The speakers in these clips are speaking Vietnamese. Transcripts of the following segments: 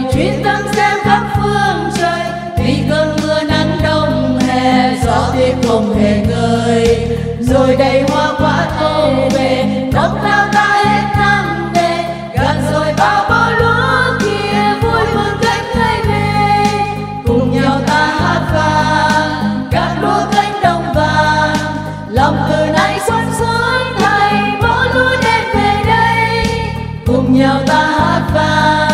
người chuyên tâm xem khắp phương trời, vì cơn mưa nắng đông hè gió tuyết không hề ngơi, rồi đầy hoa quả thâu về đông lao ta hết năm đề, gần rồi bao bó lúa kia vui mừng cánh thay về, cùng nhau ta hát vang các lúa cánh đồng vàng, lòng từ nay xuân xuống thành bó lúa đem về đây, cùng nhau ta hát vang.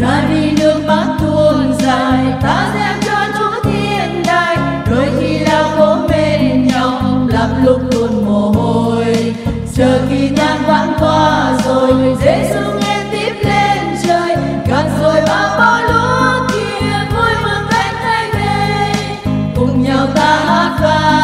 Ra đi nước mắt tuôn dài, ta xem cho Chúa thiên đai, đôi khi lao cố bên nhau, lắm lúc tuôn mồ hôi, chờ khi tan vãn qua rồi, Giê-xu nghe tiếp lên trời, gần rồi bao bó lúa kia vui mừng cánh thay về, cùng nhau ta hát vang.